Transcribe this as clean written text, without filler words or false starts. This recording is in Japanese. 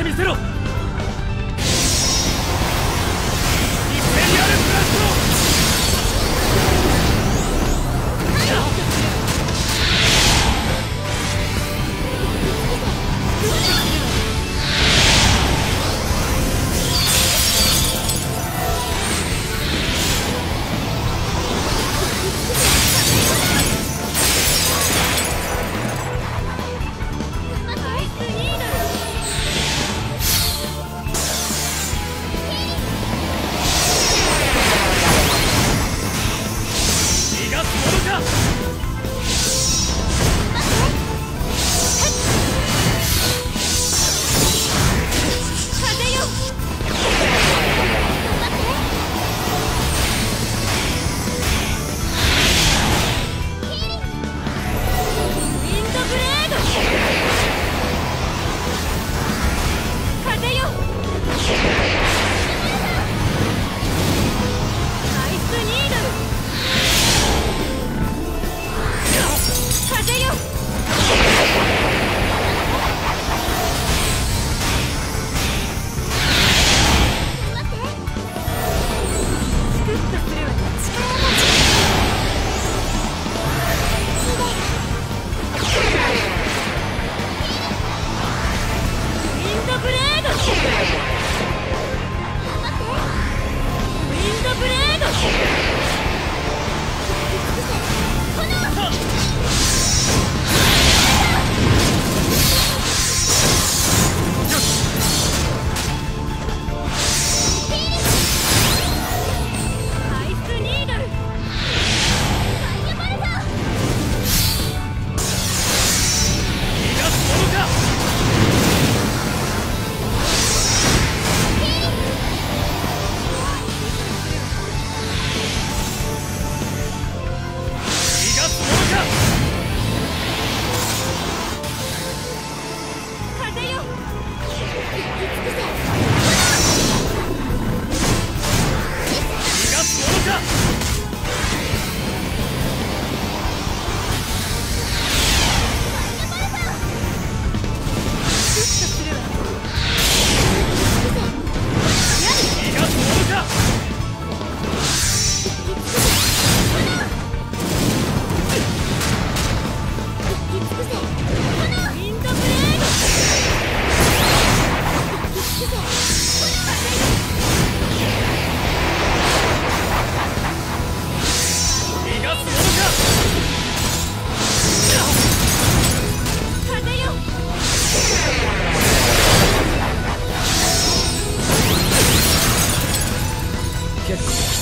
してみせろ。一斉にあるブラスト。結構。